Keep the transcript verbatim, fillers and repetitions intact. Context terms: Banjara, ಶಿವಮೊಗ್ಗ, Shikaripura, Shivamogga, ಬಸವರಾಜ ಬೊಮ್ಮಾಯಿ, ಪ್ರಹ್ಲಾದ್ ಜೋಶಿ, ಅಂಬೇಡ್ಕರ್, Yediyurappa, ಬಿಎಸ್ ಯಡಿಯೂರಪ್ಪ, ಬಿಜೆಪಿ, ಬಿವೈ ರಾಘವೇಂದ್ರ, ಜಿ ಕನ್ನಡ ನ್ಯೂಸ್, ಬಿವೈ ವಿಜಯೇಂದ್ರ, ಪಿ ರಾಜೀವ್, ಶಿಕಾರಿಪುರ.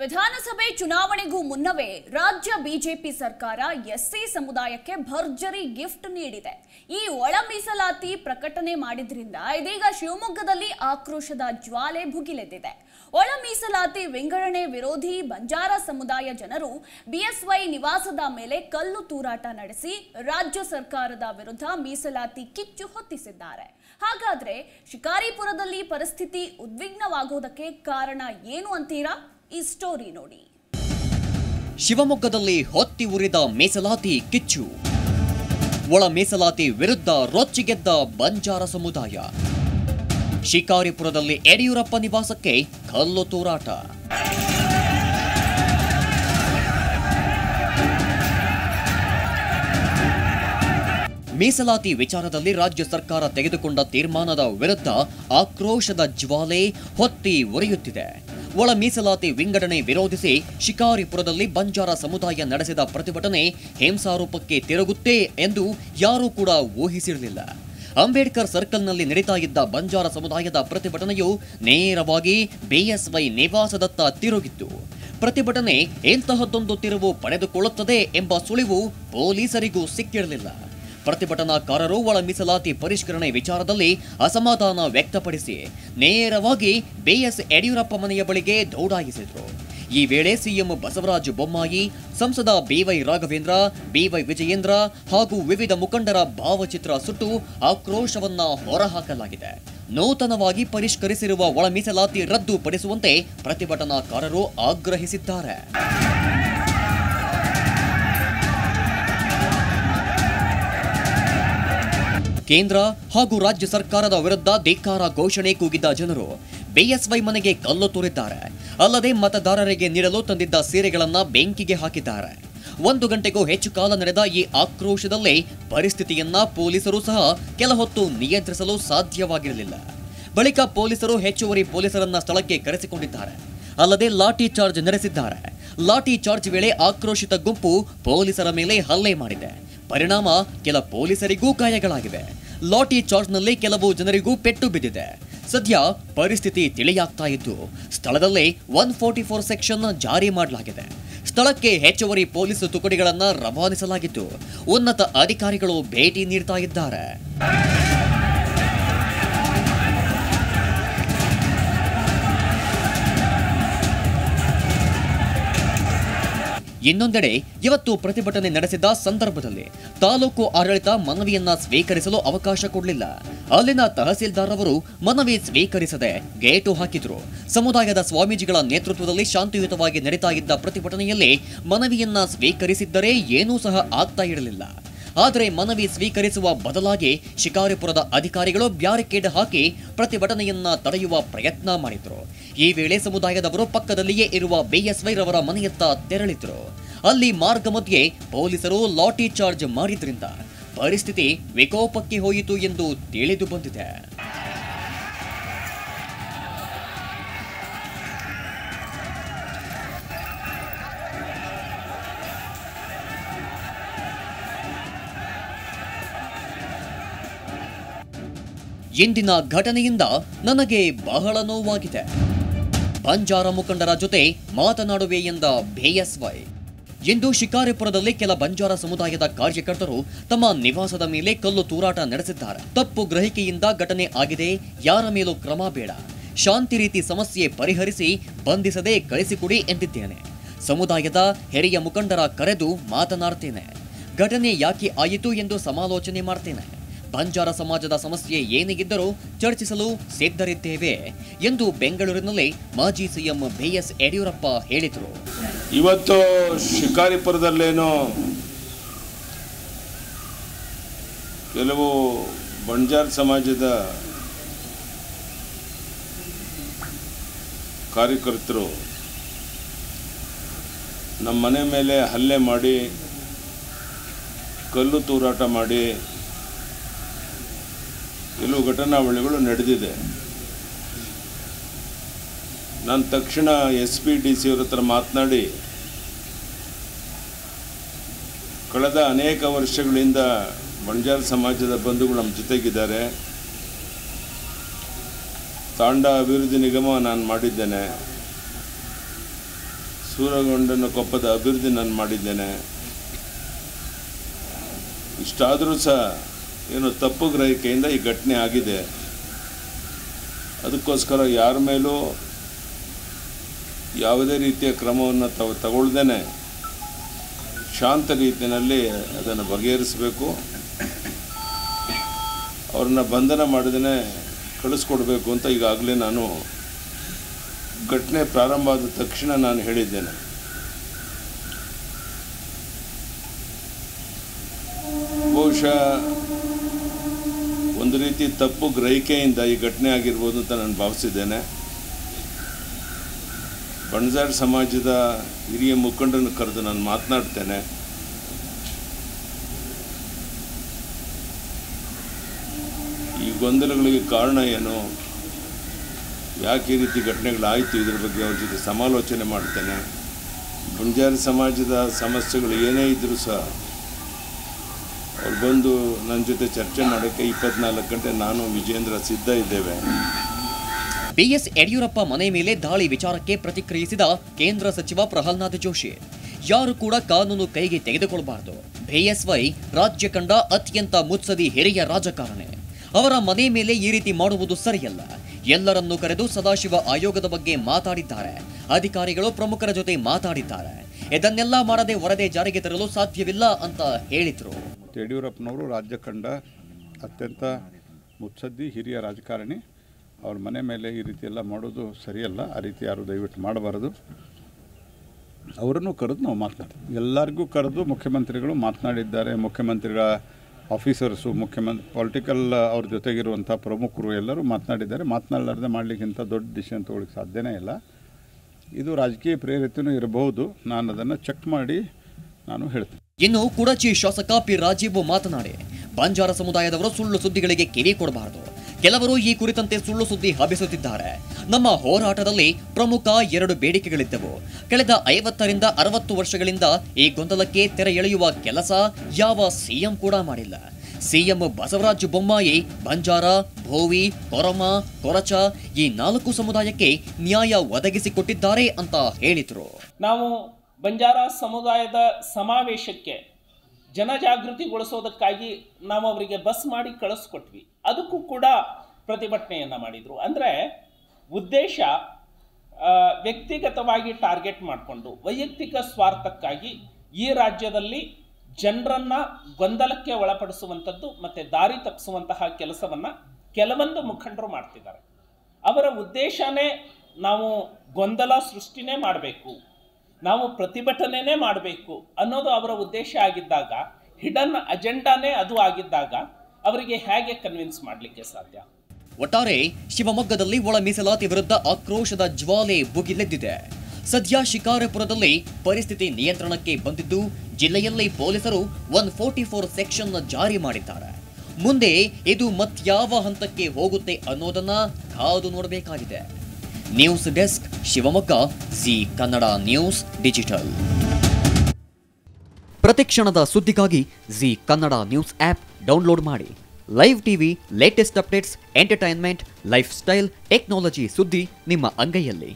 ವಿಧಾನಸಭೆ ಚುನಾವಣೆಗೂ ಮುನ್ನವೇ ರಾಜ್ಯ ಬಿಜೆಪಿ ಸರ್ಕಾರ ಎಸ್ಸಿ ಸಮುದಾಯಕ್ಕೆ ಭರ್ಜರಿ ಗಿಫ್ಟ್ ನೀಡಿದೆ. ಈ ಒಳ ಮೀಸಲಾತಿ ಪ್ರಕಟಣೆ ಮಾಡಿದ್ರಿಂದ ಇದೀಗ ಶಿವಮೊಗ್ಗದಲ್ಲಿ ಆಕ್ರೋಶದ ಜ್ವಾಲೆ ಭುಗಿಲೆದ್ದಿದೆ. ಒಳ ಮೀಸಲಾತಿ ವಿಂಗಡಣೆ ವಿರೋಧಿ ಬಂಜಾರ ಸಮುದಾಯ ಜನರು ಬಿಎಸ್ವೈ ನಿವಾಸದ ಮೇಲೆ ಕಲ್ಲು ತೂರಾಟ ನಡೆಸಿ ರಾಜ್ಯ ಸರ್ಕಾರದ ವಿರುದ್ಧ ಮೀಸಲಾತಿ ಕಿಚ್ಚು ಹೊತ್ತಿಸಿದ್ದಾರೆ. ಹಾಗಾದ್ರೆ ಶಿಕಾರಿಪುರದಲ್ಲಿ ಪರಿಸ್ಥಿತಿ ಉದ್ವಿಗ್ನವಾಗೋದಕ್ಕೆ ಕಾರಣ ಏನು ಅಂತೀರಾ? ಈ ಸ್ಟೋರಿ ನೋಡಿ. ಶಿವಮೊಗ್ಗದಲ್ಲಿ ಹೊತ್ತಿ ಉರಿದ ಮೀಸಲಾತಿ ಕಿಚ್ಚು, ಒಳ ಮೀಸಲಾತಿ ವಿರುದ್ಧ ರೊಚ್ಚಿಗೆದ್ದ ಬಂಜಾರ ಸಮುದಾಯ, ಶಿಕಾರಿಪುರದಲ್ಲಿ ಯಡಿಯೂರಪ್ಪ ನಿವಾಸಕ್ಕೆ ಕಲ್ಲು ತೂರಾಟ. ಮೀಸಲಾತಿ ವಿಚಾರದಲ್ಲಿ ರಾಜ್ಯ ಸರ್ಕಾರ ತೆಗೆದುಕೊಂಡ ತೀರ್ಮಾನದ ವಿರುದ್ಧ ಆಕ್ರೋಶದ ಜ್ವಾಲೆ ಹೊತ್ತಿ ಉರಿಯುತ್ತಿದೆ. ಒಳ ಮೀಸಲಾತಿ ವಿಂಗಡಣೆ ವಿರೋಧಿಸಿ ಶಿಕಾರಿಪುರದಲ್ಲಿ ಬಂಜಾರ ಸಮುದಾಯ ನಡೆಸಿದ ಪ್ರತಿಭಟನೆ ಹಿಂಸಾರೂಪಕ್ಕೆ ತಿರುಗುತ್ತೆ ಎಂದು ಯಾರೂ ಕೂಡ ಊಹಿಸಿರಲಿಲ್ಲ. ಅಂಬೇಡ್ಕರ್ ಸರ್ಕಲ್ನಲ್ಲಿ ನಡೀತಾ ಇದ್ದ ಬಂಜಾರ ಸಮುದಾಯದ ಪ್ರತಿಭಟನೆಯು ನೇರವಾಗಿ ಬಿಎಸ್ವೈ ನಿವಾಸದತ್ತ ತಿರುಗಿತ್ತು. ಪ್ರತಿಭಟನೆ ಇಂತಹದ್ದೊಂದು ತಿರುವು ಪಡೆದುಕೊಳ್ಳುತ್ತದೆ ಎಂಬ ಸುಳಿವು ಪೊಲೀಸರಿಗೂ ಸಿಕ್ಕಿರಲಿಲ್ಲ. ಪ್ರತಿಭಟನಾಕಾರರು ಒಳ ಮೀಸಲಾತಿ ಪರಿಷ್ಕರಣೆ ವಿಚಾರದಲ್ಲಿ ಅಸಮಾಧಾನ ವ್ಯಕ್ತಪಡಿಸಿ ನೇರವಾಗಿ ಬಿಎಸ್ ಯಡಿಯೂರಪ್ಪ ಮನೆಯ ಬಳಿಗೆ ದೌಡಾಯಿಸಿದರು. ಈ ವೇಳೆ ಸಿಎಂ ಬಸವರಾಜ ಬೊಮ್ಮಾಯಿ, ಸಂಸದ ಬಿವೈ ರಾಘವೇಂದ್ರ, ಬಿವೈ ವಿಜಯೇಂದ್ರ ಹಾಗೂ ವಿವಿಧ ಮುಖಂಡರ ಭಾವಚಿತ್ರ ಸುಟ್ಟು ಆಕ್ರೋಶವನ್ನ ಹೊರಹಾಕಲಾಗಿದೆ. ನೂತನವಾಗಿ ಪರಿಷ್ಕರಿಸಿರುವ ಒಳ ಮೀಸಲಾತಿ ರದ್ದುಪಡಿಸುವಂತೆ ಪ್ರತಿಭಟನಾಕಾರರು ಆಗ್ರಹಿಸಿದ್ದಾರೆ. ಕೇಂದ್ರ ಹಾಗೂ ರಾಜ್ಯ ಸರ್ಕಾರದ ವಿರುದ್ಧ ಧಿಕ್ಕಾರ ಘೋಷಣೆ ಕೂಗಿದ್ದ ಜನರು ಬಿಎಸ್ವೈ ಮನೆಗೆ ಕಲ್ಲು ತೂರಿದ್ದಾರೆ. ಅಲ್ಲದೆ ಮತದಾರರಿಗೆ ನೀಡಲು ತಂದಿದ್ದ ಸೀರೆಗಳನ್ನು ಬೆಂಕಿಗೆ ಹಾಕಿದ್ದಾರೆ. ಒಂದು ಗಂಟೆಗೂ ಹೆಚ್ಚು ಕಾಲ ನಡೆದ ಈ ಆಕ್ರೋಶದಲ್ಲಿ ಪರಿಸ್ಥಿತಿಯನ್ನ ಪೊಲೀಸರು ಸಹ ಕೆಲ ಹೊತ್ತು ನಿಯಂತ್ರಿಸಲು ಸಾಧ್ಯವಾಗಿರಲಿಲ್ಲ. ಬಳಿಕ ಪೊಲೀಸರು ಹೆಚ್ಚುವರಿ ಪೊಲೀಸರನ್ನ ಸ್ಥಳಕ್ಕೆ ಕರೆಸಿಕೊಂಡಿದ್ದಾರೆ. ಅಲ್ಲದೆ ಲಾಠಿ ಚಾರ್ಜ್ ನಡೆಸಿದ್ದಾರೆ. ಲಾಠಿ ಚಾರ್ಜ್ ವೇಳೆ ಆಕ್ರೋಶಿತ ಗುಂಪು ಪೊಲೀಸರ ಮೇಲೆ ಹಲ್ಲೆ ಮಾಡಿದೆ. ಪರಿಣಾಮ ಕೆಲ ಪೊಲೀಸರಿಗೂ ಗಾಯಗಳಾಗಿವೆ. ಲಾಠಿ ಚಾರ್ಜ್ನಲ್ಲಿ ಕೆಲವು ಜನರಿಗೂ ಪೆಟ್ಟು ಬಿದ್ದಿದೆ. ಸದ್ಯ ಪರಿಸ್ಥಿತಿ ತಿಳಿಯಾಗ್ತಾ ಇದ್ದು ಸ್ಥಳದಲ್ಲೇ ಒನ್ ಫೋರ್ಟಿ ಫೋರ್ ಸೆಕ್ಷನ್ ಜಾರಿ ಮಾಡಲಾಗಿದೆ. ಸ್ಥಳಕ್ಕೆ ಹೆಚ್ಚುವರಿ ಪೊಲೀಸ್ ತುಕಡಿಗಳನ್ನು ರವಾನಿಸಲಾಗಿದ್ದು ಉನ್ನತ ಅಧಿಕಾರಿಗಳು ಭೇಟಿ ನೀಡ್ತಾ ಇದ್ದಾರೆ. ಇನ್ನೊಂದೆಡೆ ಇವತ್ತು ಪ್ರತಿಭಟನೆ ನಡೆಸಿದ ಸಂದರ್ಭದಲ್ಲಿ ತಾಲೂಕು ಆಡಳಿತ ಮನವಿಯನ್ನ ಸ್ವೀಕರಿಸಲು ಅವಕಾಶ ಕೊಡಲಿಲ್ಲ. ಅಲ್ಲಿನ ತಹಸೀಲ್ದಾರ್ ಅವರು ಮನವಿ ಸ್ವೀಕರಿಸದೆ ಗೇಟು ಹಾಕಿದ್ರು. ಸಮುದಾಯದ ಸ್ವಾಮೀಜಿಗಳ ನೇತೃತ್ವದಲ್ಲಿ ಶಾಂತಿಯುತವಾಗಿ ನಡೀತಾ ಇದ್ದ ಪ್ರತಿಭಟನೆಯಲ್ಲಿ ಮನವಿಯನ್ನ ಸ್ವೀಕರಿಸಿದ್ದರೆ ಏನೂ ಸಹ ಆಗ್ತಾ ಇರಲಿಲ್ಲ. ಆದರೆ ಮನವಿ ಸ್ವೀಕರಿಸುವ ಬದಲಾಗಿ ಶಿಕಾರಿಪುರದ ಅಧಿಕಾರಿಗಳು ಬ್ಯಾರಿಕೇಡ್ ಹಾಕಿ ಪ್ರತಿಭಟನೆಯನ್ನ ತಡೆಯುವ ಪ್ರಯತ್ನ ಮಾಡಿದ್ರು. ಈ ವೇಳೆ ಸಮುದಾಯದವರು ಪಕ್ಕದಲ್ಲಿಯೇ ಇರುವ ಬಿಎಸ್ವೈರವರ ಮನೆಯತ್ತ ತೆರಳಿದ್ರು. ಅಲ್ಲಿ ಮಾರ್ಗ ಮಧ್ಯೆ ಪೊಲೀಸರು ಲಾಠಿ ಚಾರ್ಜ್ ಮಾಡಿದ್ರಿಂದ ಪರಿಸ್ಥಿತಿ ವಿಕೋಪಕ್ಕೆ ಹೋಯಿತು ಎಂದು ತಿಳಿದು ಬಂದಿದೆ. ಇಂದಿನ ಘಟನೆಯಿಂದ ನನಗೆ ಬಹಳ ನೋವಾಗಿದೆ. ಬಂಜಾರ ಮುಖಂಡರ ಜೊತೆ ಮಾತನಾಡುವೆ ಎಂದ ಬಿಎಸ್ವೈ. ಇಂದು ಶಿಕಾರಿಪುರದಲ್ಲಿ ಕೆಲ ಬಂಜಾರ ಸಮುದಾಯದ ಕಾರ್ಯಕರ್ತರು ತಮ್ಮ ನಿವಾಸದ ಮೇಲೆ ಕಲ್ಲು ತೂರಾಟ ನಡೆಸಿದ್ದಾರೆ. ತಪ್ಪು ಗ್ರಹಿಕೆಯಿಂದ ಘಟನೆ ಆಗಿದೆ. ಯಾರ ಮೇಲೂ ಕ್ರಮ ಬೇಡ. ಶಾಂತಿ ರೀತಿ ಸಮಸ್ಯೆ ಪರಿಹರಿಸಿ ಬಂಧಿಸದೆ ಕಳಿಸಿಕೊಡಿ ಎಂದಿದ್ದೇನೆ. ಸಮುದಾಯದ ಹಿರಿಯ ಮುಖಂಡರ ಕರೆದು ಮಾತನಾಡ್ತೇನೆ. ಘಟನೆ ಯಾಕೆ ಆಯಿತು ಎಂದು ಸಮಾಲೋಚನೆ ಮಾಡ್ತೇನೆ. ಬಂಜಾರ ಸಮಾಜದ ಸಮಸ್ಯೆ ಏನೇ ಇದ್ದರೂ ಚರ್ಚಿಸಲು ಸಿದ್ಧರಿದ್ದೇವೆ ಎಂದು ಬೆಂಗಳೂರಿನಲ್ಲಿ ಮಾಜಿ ಸಿಎಂ ಬಿಎಸ್ ಯಡಿಯೂರಪ್ಪ ಹೇಳಿದರು. ಇವತ್ತು ಶಿಕಾರಿಪುರದಲ್ಲೇನೋ ಕೆಲವು ಬಂಜಾರ ಸಮಾಜದ ಕಾರ್ಯಕರ್ತರು ನಮ್ಮ ಮನೆ ಮೇಲೆ ಹಲ್ಲೆ ಮಾಡಿ ಕಲ್ಲು ತೂರಾಟ ಮಾಡಿ ಕೆಲವು ಘಟನಾವಳಿಗಳು ನಡೆದಿದೆ. ನಾನು ತಕ್ಷಣ ಎಸ್ ಪಿ ಡಿ ಸಿ ಅವ್ರ ಹತ್ರ ಮಾತನಾಡಿ ಕಳೆದ ಅನೇಕ ವರ್ಷಗಳಿಂದ ಬಂಜಾರ ಸಮಾಜದ ಬಂಧುಗಳು ನಮ್ಮ ಜೊತೆಗಿದ್ದಾರೆ. ತಾಂಡ ಅಭಿವೃದ್ಧಿ ನಿಗಮ ನಾನು ಮಾಡಿದ್ದೇನೆ. ಸೂರಗೊಂಡನ ಕೊಪ್ಪದ ಅಭಿವೃದ್ಧಿ ನಾನು ಮಾಡಿದ್ದೇನೆ. ಇಷ್ಟಾದರೂ ಸಹ ಏನು ತಪ್ಪು ಗ್ರಹಿಕೆಯಿಂದ ಈ ಘಟನೆ ಆಗಿದೆ. ಅದಕ್ಕೋಸ್ಕರ ಯಾರ ಮೇಲೂ ಯಾವುದೇ ರೀತಿಯ ಕ್ರಮವನ್ನು ತಾವು ತಗೊಳ್ಳದೇನೆ ಶಾಂತ ರೀತಿಯಲ್ಲಿ ಅದನ್ನು ಬಗೆಹರಿಸಬೇಕು. ಅವರನ್ನು ಬಂಧನ ಮಾಡದೇನೆ ಕಳಿಸ್ಕೊಡಬೇಕು ಅಂತ ಈಗಾಗಲೇ ನಾನು ಘಟನೆ ಪ್ರಾರಂಭ ಆದ ತಕ್ಷಣ ನಾನು ಹೇಳಿದ್ದೇನೆ. ಬಹುಶಃ ಒಂದು ರೀತಿ ತಪ್ಪು ಗ್ರಹಿಕೆಯಿಂದ ಈ ಘಟನೆ ಆಗಿರಬಹುದು ಅಂತ ನಾನು ಭಾವಿಸಿದ್ದೇನೆ. ಬಂಜಾರ ಸಮಾಜದ ಹಿರಿಯ ಮುಖಂಡರನ್ನು ಕರೆದು ನಾನು ಮಾತನಾಡ್ತೇನೆ. ಈ ಗೊಂದಲಗಳಿಗೆ ಕಾರಣ ಏನು, ಯಾಕೆ ಈ ರೀತಿ ಘಟನೆಗಳಾಯಿತು, ಇದರ ಬಗ್ಗೆ ಅವ್ರ ಜೊತೆ ಸಮಾಲೋಚನೆ ಮಾಡ್ತೇನೆ. ಬಂಜಾರ ಸಮಾಜದ ಸಮಸ್ಯೆಗಳು ಏನೇ ಇದ್ದರೂ ಸಹ ಅವ್ರು ಬಂದು ನನ್ನ ಜೊತೆ ಚರ್ಚೆ ಮಾಡೋಕ್ಕೆ ಇಪ್ಪತ್ನಾಲ್ಕು ಗಂಟೆ ನಾನು ವಿಜಯೇಂದ್ರ ಸಿದ್ಧ ಇದ್ದೇವೆ. ಬಿಎಸ್ ಯಡಿಯೂರಪ್ಪ ಮನೆ ಮೇಲೆ ದಾಳಿ ವಿಚಾರಕ್ಕೆ ಪ್ರತಿಕ್ರಿಯಿಸಿದ ಕೇಂದ್ರ ಸಚಿವ ಪ್ರಹ್ಲಾದ್ ಜೋಶಿ, ಯಾರು ಕೂಡ ಕಾನೂನು ಕೈಗೆ ತೆಗೆದುಕೊಳ್ಳಬಾರದು. ಬಿಎಸ್ವೈ ರಾಜ್ಯ ಕಂಡ ಅತ್ಯಂತ ಮುತ್ಸದಿ ಹಿರಿಯ ರಾಜಕಾರಣಿ. ಅವರ ಮನೆ ಮೇಲೆ ಈ ರೀತಿ ಮಾಡುವುದು ಸರಿಯಲ್ಲ. ಎಲ್ಲರನ್ನೂ ಕರೆದು ಸದಾಶಿವ ಆಯೋಗದ ಬಗ್ಗೆ ಮಾತಾಡಿದ್ದಾರೆ. ಅಧಿಕಾರಿಗಳು ಪ್ರಮುಖರ ಜೊತೆ ಮಾತಾಡಿದ್ದಾರೆ. ಇದನ್ನೆಲ್ಲ ಮಾಡದೆ ವರದಿ ಜಾರಿಗೆ ತರಲು ಸಾಧ್ಯವಿಲ್ಲ ಅಂತ ಹೇಳಿದರು. ಯಡಿಯೂರಪ್ಪನವರು ರಾಜ್ಯ ಕಂಡ ಅತ್ಯಂತ ಮುತ್ಸದ್ದಿ ಹಿರಿಯ ರಾಜಕಾರಣಿ. ಅವ್ರ ಮನೆ ಮೇಲೆ ಈ ರೀತಿ ಎಲ್ಲ ಮಾಡೋದು ಸರಿಯಲ್ಲ. ಆ ರೀತಿ ಯಾರು ದಯವಿಟ್ಟು ಮಾಡಬಾರದು. ಅವರನ್ನು ಕರೆದು ನಾವು ಮಾತನಾಡ್ತೀವಿ. ಎಲ್ಲರಿಗೂ ಕರೆದು ಮುಖ್ಯಮಂತ್ರಿಗಳು ಮಾತನಾಡಿದ್ದಾರೆ. ಮುಖ್ಯಮಂತ್ರಿಗಳ ಆಫೀಸರ್ಸು, ಮುಖ್ಯಮಂತ್ರಿ, ಪೊಲಿಟಿಕಲ್ ಅವ್ರ ಜೊತೆಗಿರುವಂಥ ಪ್ರಮುಖರು ಎಲ್ಲರೂ ಮಾತನಾಡಿದ್ದಾರೆ. ಮಾತನಾಡಲಾರ್ದೆ ಮಾಡಲಿಕ್ಕಿಂತ ದೊಡ್ಡ ಡಿಸಿಷನ್ ತೊಗೊಳಕ್ಕೆ ಸಾಧ್ಯನೇ ಇಲ್ಲ. ಇದು ರಾಜಕೀಯ ಪ್ರೇರಿತನೂ ಇರಬಹುದು. ನಾನು ಅದನ್ನು ಚೆಕ್ ಮಾಡಿ ನಾನು ಹೇಳ್ತೀನಿ. ಇನ್ನು ಕುಡಚಿ ಶಾಸಕ ಪಿ ರಾಜೀವ್ ಮಾತನಾಡಿ, ಬಂಜಾರ ಸಮುದಾಯದವರು ಸುಳ್ಳು ಸುದ್ದಿಗಳಿಗೆ ಕಿವಿ ಕೊಡಬಾರದು. ಕೆಲವರು ಈ ಕುರಿತಂತೆ ಸುಳ್ಳು ಸುದ್ದಿ ಹಬ್ಬಿಸುತ್ತಿದ್ದಾರೆ. ನಮ್ಮ ಹೋರಾಟದಲ್ಲಿ ಪ್ರಮುಖ ಎರಡು ಬೇಡಿಕೆಗಳಿದ್ದವು. ಕಳೆದ ಐವತ್ತರಿಂದ ಅರವತ್ತು ವರ್ಷಗಳಿಂದ ಈ ಗೊಂದಲಕ್ಕೆ ತೆರೆ ಎಳೆಯುವ ಕೆಲಸ ಯಾವ ಸಿಎಂ ಕೂಡ ಮಾಡಿಲ್ಲ. ಸಿಎಂ ಬಸವರಾಜ್ ಬೊಮ್ಮಾಯಿ ಬಂಜಾರ, ಭೋವಿ, ಕೊರಮ, ಕೊರಚ ಈ ನಾಲ್ಕು ಸಮುದಾಯಕ್ಕೆ ನ್ಯಾಯ ಒದಗಿಸಿಕೊಟ್ಟಿದ್ದಾರೆ ಅಂತ ಹೇಳಿದರು. ನಾವು ಬಂಜಾರ ಸಮುದಾಯದ ಸಮಾವೇಶಕ್ಕೆ ಜನಜಾಗೃತಿಗೊಳಿಸೋದಕ್ಕಾಗಿ ನಾವು ಅವರಿಗೆ ಬಸ್ ಮಾಡಿ ಕಳಿಸ್ಕೊಟ್ವಿ. ಅದಕ್ಕೂ ಕೂಡ ಪ್ರತಿಭಟನೆಯನ್ನು ಮಾಡಿದರು. ಅಂದರೆ ಉದ್ದೇಶ ವ್ಯಕ್ತಿಗತವಾಗಿ ಟಾರ್ಗೆಟ್ ಮಾಡಿಕೊಂಡು ವೈಯಕ್ತಿಕ ಸ್ವಾರ್ಥಕ್ಕಾಗಿ ಈ ರಾಜ್ಯದಲ್ಲಿ ಜನರನ್ನು ಗೊಂದಲಕ್ಕೆ ಒಳಪಡಿಸುವಂಥದ್ದು ಮತ್ತು ದಾರಿ ತಪ್ಪಿಸುವಂತಹ ಕೆಲಸವನ್ನು ಕೆಲವೊಂದು ಮುಖಂಡರು ಮಾಡ್ತಿದ್ದಾರೆ. ಅವರ ಉದ್ದೇಶನೇ ನಾವು ಗೊಂದಲ ಸೃಷ್ಟಿನೇ ಮಾಡಬೇಕು, ನಾವು ಪ್ರತಿಭಟನೆನೇ ಮಾಡಬೇಕು ಅನ್ನೋದು ಅವರ ಉದ್ದೇಶ ಆಗಿದ್ದಾಗ, ಹಿಡನ್ ಅಜೆಂಡಾನೇ ಅದು ಆಗಿದ್ದಾಗ ಅವರಿಗೆ ಹೇಗೆ ಕನ್ವಿನ್ಸ್ ಮಾಡಲಿಕ್ಕೆ ಸಾಧ್ಯ? ಒಟ್ಟಾರೆ ಶಿವಮೊಗ್ಗದಲ್ಲಿ ಒಳ ಮೀಸಲಾತಿ ವಿರುದ್ಧ ಆಕ್ರೋಶದ ಜ್ವಾಲೆ ಭುಗಿಲೆದ್ದಿದೆ. ಸದ್ಯ ಶಿಕಾರಿಪುರದಲ್ಲಿ ಪರಿಸ್ಥಿತಿ ನಿಯಂತ್ರಣಕ್ಕೆ ಬಂದಿದ್ದು, ಜಿಲ್ಲೆಯಲ್ಲಿ ಪೊಲೀಸರು ಒನ್ ಫೋರ್ಟಿ ಫೋರ್ ಸೆಕ್ಷನ್ ಜಾರಿ ಮಾಡಿದ್ದಾರೆ. ಮುಂದೆ ಇದು ಮತ್ಯಾವ ಹಂತಕ್ಕೆ ಹೋಗುತ್ತೆ ಅನ್ನೋದನ್ನ ಕಾದು ನೋಡಬೇಕಾಗಿದೆ. News desk ಶಿವಮೊಗ್ಗ, ಜಿ ಕನ್ನಡ ನ್ಯೂಸ್ digital. ಪ್ರತಿಕ್ಷಣದ ಸುದ್ದಿಗಾಗಿ ಜಿ ಕನ್ನಡ ನ್ಯೂಸ್ app download ಮಾಡಿ. Live TV, latest updates, entertainment, lifestyle, technology ಸುದ್ದಿ ನಿಮ್ಮ ಅಂಗೈಯಲ್ಲಿ.